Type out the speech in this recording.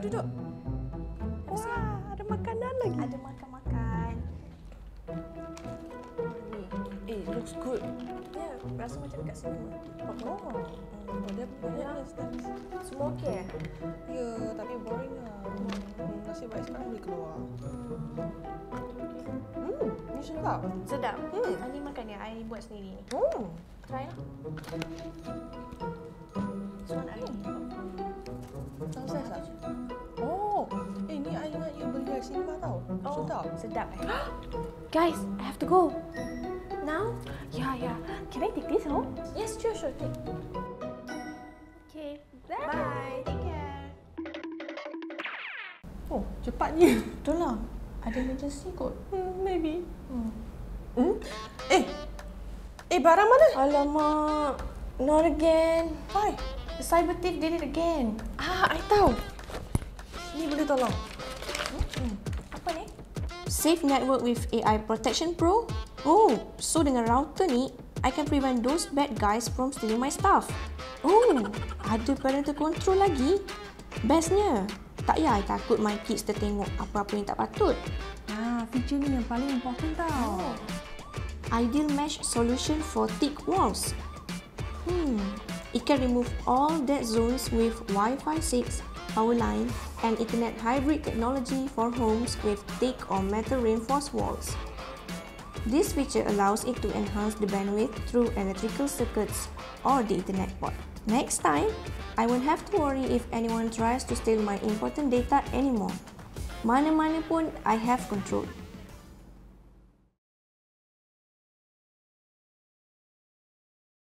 duduk. Wah, ada makanan lagi. Ada makan-makan. Eh, looks good. Ya, rasa macam dekat sini. Oh, boleh lah. Semua okey? Ya, tapi boring lah. Nasib baik sekarang boleh keluar. Ini sedap. Sedap? Ini makan yang I buat sendiri. Try lah. Semua nak lagi. Tak selesai lah. Oh, ini I ingat you beli dari Silva tau. Sedap. Sedap eh. Guys, I have to go. Now? Yeah. Can I take this home? Yes, sure, take. Okay, bye. Take care. Oh, cepatnya. Betul lah. Ada emergency kot. Maybe. Eh, barang mana? Alamak. Not again. Why? The cyber thief did it again. I tahu. Ni boleh tolong. Apa ni? Safe Network with AI Protection Pro. Oh, so dengan router ni, I can prevent those bad guys from stealing my stuff. Oh, ada parental control lagi. Bestnya, tak payah I takut my kids tertengok apa-apa yang tak patut. Feature ni yang paling important tau. Ideal mesh solution for thick walls. It can remove all dead zones with Wi-Fi 6, power line and internet hybrid technology for homes with thick or metal reinforced walls. This feature allows it to enhance the bandwidth through electrical circuits or the Ethernet port. Next time, I won't have to worry if anyone tries to steal my important data anymore. Mana-mana pun, I have control.